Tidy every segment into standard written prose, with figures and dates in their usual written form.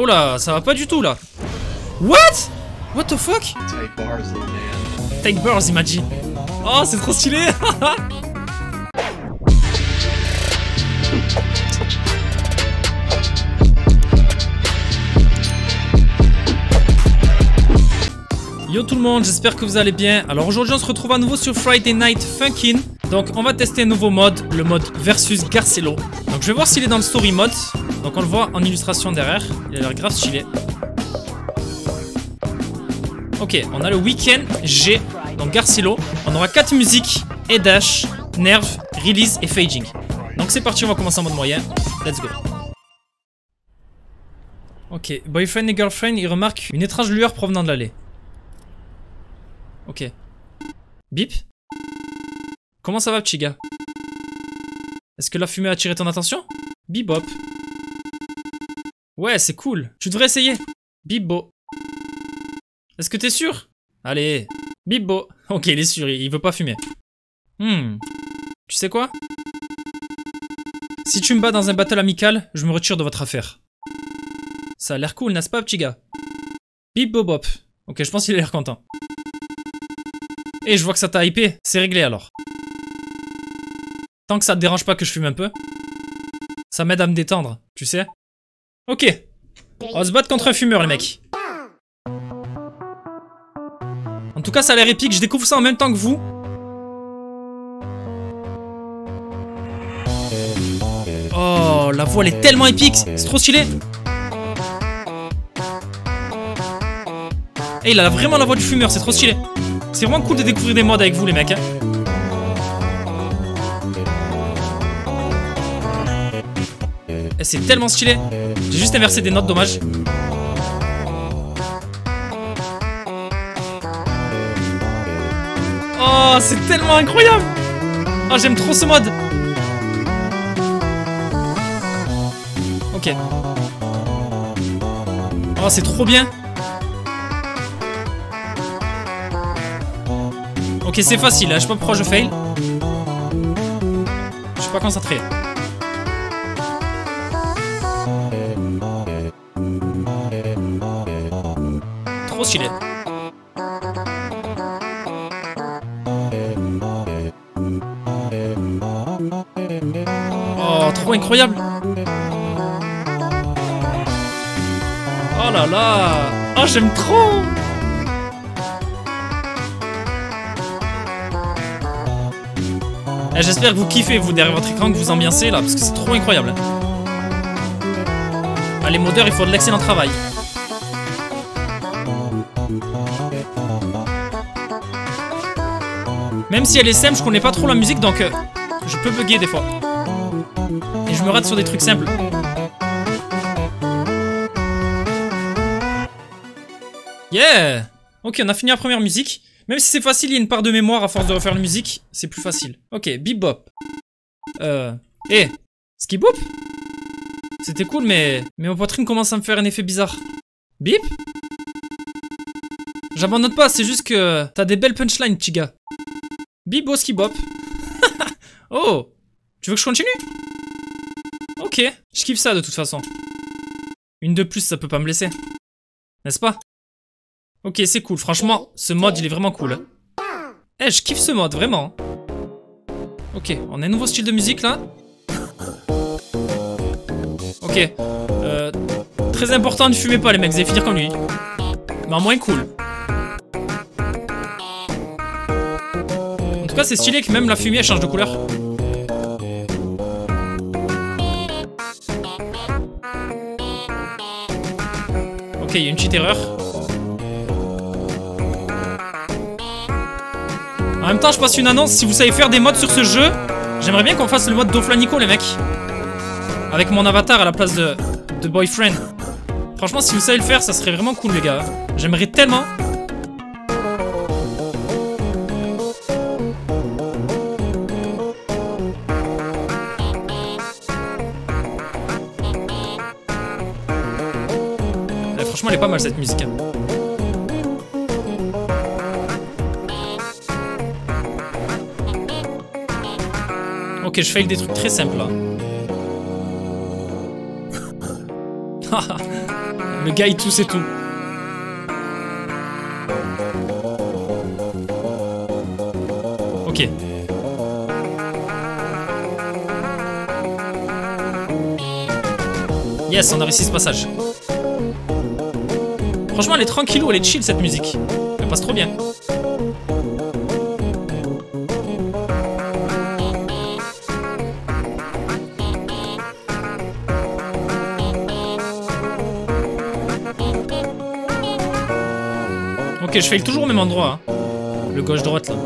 Oh là, ça va pas du tout là. What? What the fuck? Take bars, il m'a dit. Oh, c'est trop stylé. Yo tout le monde, j'espère que vous allez bien. Alors aujourd'hui on se retrouve à nouveau sur Friday Night Funkin'. Donc on va tester un nouveau mode, le mode versus Garcello. Donc je vais voir s'il est dans le story mode. Donc on le voit en illustration derrière. Il a l'air grave stylé. Ok, on a le Weekend G. Donc Garcello, on aura 4 musiques: Hedash, Nerve, Release et Faging. Donc c'est parti, on va commencer en mode moyen. Let's go. Ok, boyfriend et girlfriend, ils remarquent une étrange lueur provenant de l'allée. Ok. Bip. Comment ça va, petit gars? Est-ce que la fumée a attiré ton attention? Bibop. Ouais, c'est cool. Tu devrais essayer. Bibo. Est-ce que t'es sûr? Allez. Bibo. Ok, il est sûr, il veut pas fumer. Tu sais quoi? Si tu me bats dans un battle amical, je me retire de votre affaire. Ça a l'air cool, n'est-ce pas, petit gars? Bibobop. Ok, je pense qu'il a l'air content. Et je vois que ça t'a hypé, c'est réglé alors. Tant que ça te dérange pas que je fume un peu, ça m'aide à me détendre, tu sais. Ok, on va se battre contre un fumeur, les mecs. En tout cas, ça a l'air épique, je découvre ça en même temps que vous. Oh, la voix elle est tellement épique, c'est trop stylé. Et il a vraiment la voix du fumeur, c'est trop stylé. C'est vraiment cool de découvrir des modes avec vous les mecs hein. Et c'est tellement stylé. J'ai juste inversé des notes, dommage. Oh c'est tellement incroyable. Oh j'aime trop ce mode. Ok. Oh c'est trop bien. Ok c'est facile, hein. Je sais pas pourquoi je fail. Je suis pas concentré. Trop stylé. Oh trop incroyable. Oh là là. Oh j'aime trop. J'espère que vous kiffez, vous, derrière votre écran, que vous ambiancez, là, parce que c'est trop incroyable. Ah, les modeurs, ils font de l'excellent travail. Même si elle est simple, je connais pas trop la musique, donc je peux bugger des fois. Et je me rate sur des trucs simples. Yeah! Ok, on a fini la première musique. Même si c'est facile, il y a une part de mémoire à force de refaire la musique, c'est plus facile. Ok, bebop. Skibop. C'était cool, mais mon poitrine commence à me faire un effet bizarre. Bip. J'abandonne pas, c'est juste que t'as des belles punchlines, petit gars. Bibo skibop. Oh. Tu veux que je continue? Ok, je kiffe ça de toute façon. Une de plus, ça peut pas me laisser. N'est-ce pas? Ok, c'est cool. Franchement, ce mode, il est vraiment cool. Eh, je kiffe ce mode, vraiment. Ok, on a un nouveau style de musique, là. Ok. Très important, ne fumez pas, les mecs. Vous allez finir comme lui. Mais en moins cool. En tout cas, c'est stylé que même la fumée, elle change de couleur. Ok, il y a une petite erreur. En même temps, je passe une annonce, si vous savez faire des modes sur ce jeu, j'aimerais bien qu'on fasse le mode Doflanico, les mecs. Avec mon avatar à la place de boyfriend. Franchement, si vous savez le faire, ça serait vraiment cool, les gars. J'aimerais tellement. Là, franchement, elle est pas mal, cette musique. Hein. Ok, je fais des trucs très simples là. Le gars il tousse et tout. Ok. Yes, on a réussi ce passage. Franchement, elle est tranquillou, elle est chill cette musique. Elle passe trop bien. Ok, je fais toujours au même endroit, hein. Le gauche-droite là.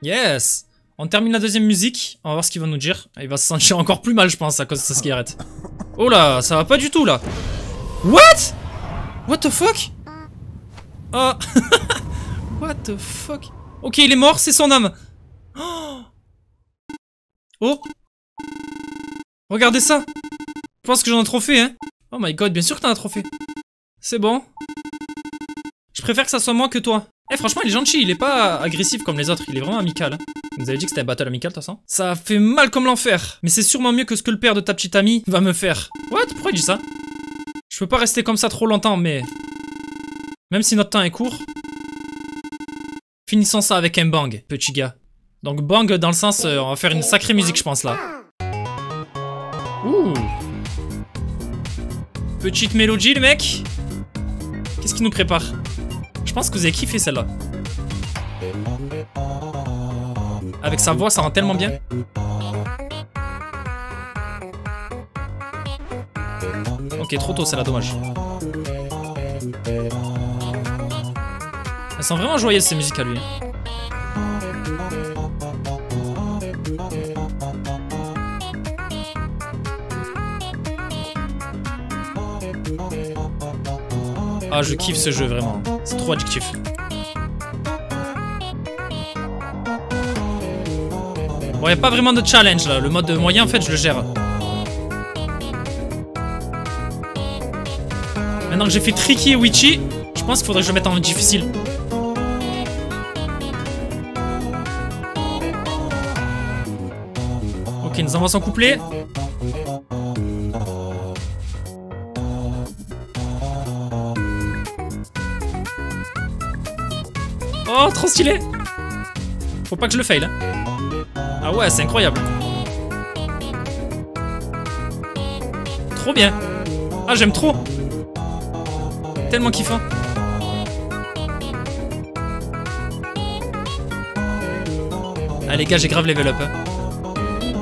Yes! On termine la deuxième musique, on va voir ce qu'il va nous dire. Il va se sentir encore plus mal je pense à cause de sa cigarette. Oh là, ça va pas du tout là. What? What the fuck? Oh. What the fuck? Ok, il est mort, c'est son âme. Oh, oh. Regardez ça. Je pense que j'en ai un trophée hein. Oh my god, bien sûr que t'as un trophée. C'est bon. Je préfère que ça soit moi que toi. Eh franchement il est gentil, il est pas agressif comme les autres, il est vraiment amical. Vous avez dit que c'était un battle amical de toute façon. Ça fait mal comme l'enfer, mais c'est sûrement mieux que ce que le père de ta petite amie va me faire. What? Pourquoi il dit ça? Je peux pas rester comme ça trop longtemps mais... Même si notre temps est court... Finissons ça avec un bang, petit gars. Donc bang dans le sens, on va faire une sacrée musique je pense là. Ouh. Petite mélodie le mec. Qu'est-ce qu'il nous prépare? Je pense que vous avez kiffé celle-là. Avec sa voix, ça rend tellement bien. Ok, trop tôt celle-là, dommage. Elles sont vraiment joyeuses ces musiques à lui. Ah, je kiffe ce jeu vraiment. C'est trop addictif. Bon, il n'y a pas vraiment de challenge là. Le mode moyen, en fait, je le gère. Maintenant que j'ai fait Tricky et Witchy, je pense qu'il faudrait que je le mette en difficile. Ok, nous avons son couplet. Oh, trop stylé! Faut pas que je le fail. Hein. Ah ouais, c'est incroyable. Trop bien. Ah, j'aime trop. Tellement kiffant. Ah les gars, j'ai grave level up. Hein.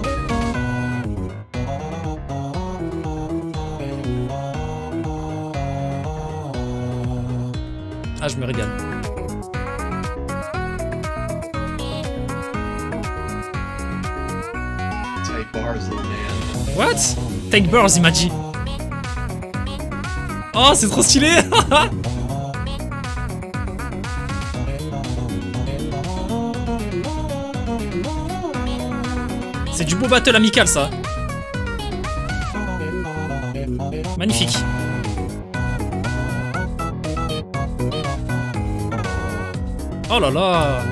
Ah, je me régale. What? Take bars, il m'a dit. Oh, c'est trop stylé. C'est du beau battle amical, ça. Magnifique. Oh là là.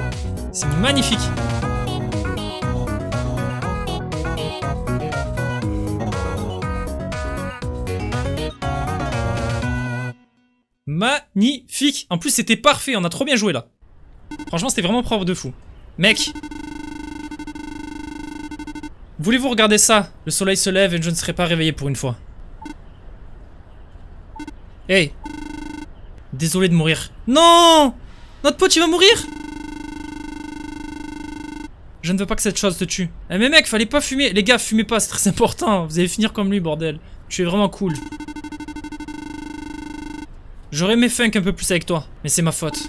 C'est magnifique. Magnifique. En plus c'était parfait, on a trop bien joué là. Franchement c'était vraiment propre de fou. Mec, voulez-vous regarder ça? Le soleil se lève et je ne serai pas réveillé pour une fois. Hey. Désolé de mourir. Non. Notre pote il va mourir. Je ne veux pas que cette chose te tue. Eh mais mec, fallait pas fumer. Les gars, fumez pas, c'est très important. Vous allez finir comme lui, bordel. Tu es vraiment cool. J'aurais aimé funk un peu plus avec toi, mais c'est ma faute.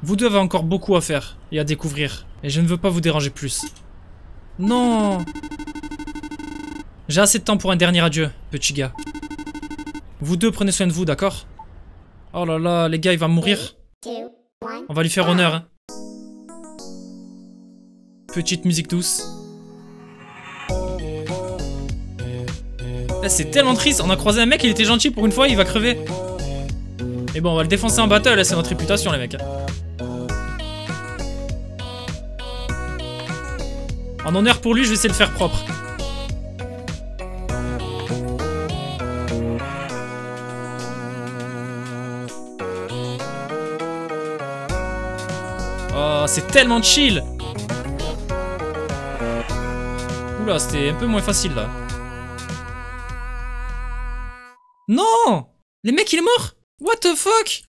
Vous deux avez encore beaucoup à faire et à découvrir, et je ne veux pas vous déranger plus. Non! J'ai assez de temps pour un dernier adieu, petit gars. Vous deux prenez soin de vous, d'accord? Oh là là, les gars, il va mourir. On va lui faire honneur, hein. Petite musique douce. C'est tellement triste, on a croisé un mec, il était gentil pour une fois, il va crever. Et bon, on va le défoncer en battle, c'est notre réputation les mecs. En honneur pour lui, je vais essayer de faire propre. Oh, c'est tellement chill. Oula, c'était un peu moins facile là. Non! Les mecs, il est mort? What the fuck?